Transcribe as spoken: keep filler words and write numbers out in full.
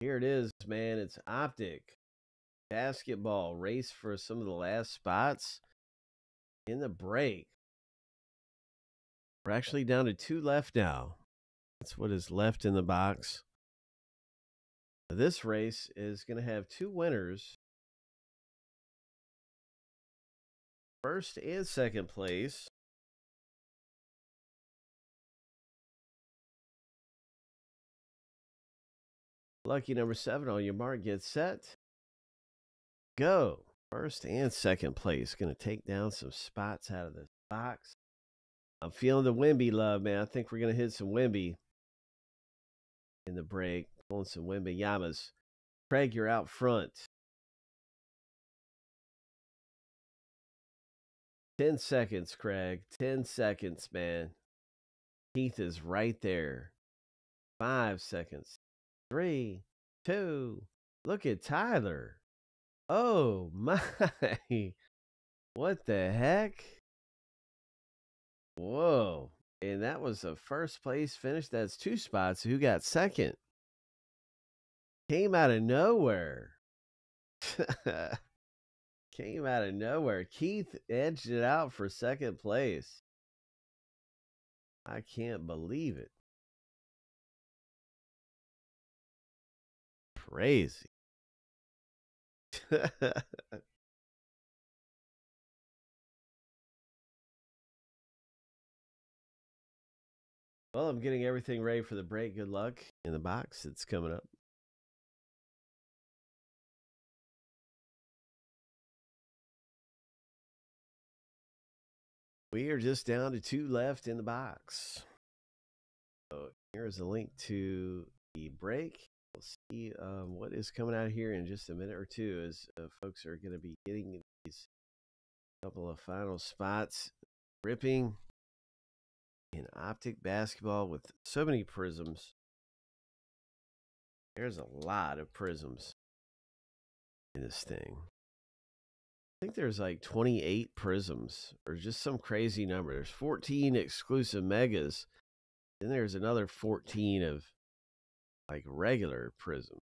Here it is, man. It's Optic Basketball race for some of the last spots in the break. We're actually down to two left now. That's what is left in the box. This race is going to have two winners. First and second place. Lucky number seven, on your mark, get set, go. First and second place. Going to take down some spots out of this box. I'm feeling the Wimby love, man. I think we're going to hit some Wimby in the break. Pulling some Wimby Yamas. Craig, you're out front. ten seconds, Craig. ten seconds, man. Keith is right there. five seconds. Three, two, look at Tyler. Oh my, what the heck? Whoa, and that was a first place finish. That's two spots. Who got second? Came out of nowhere. Came out of nowhere. Keith edged it out for second place. I can't believe it. Crazy. Well, I'm getting everything ready for the break. Good luck in the box. It's coming up. We are just down to two left in the box. So here's a link to the break. We'll see um, what is coming out here in just a minute or two, as uh, folks are going to be getting these couple of final spots. Ripping in Optic Basketball with so many prisms. There's a lot of prisms in this thing. I think there's like twenty-eight prisms, or just some crazy number. There's fourteen exclusive megas. Then there's another fourteen of like regular prisms.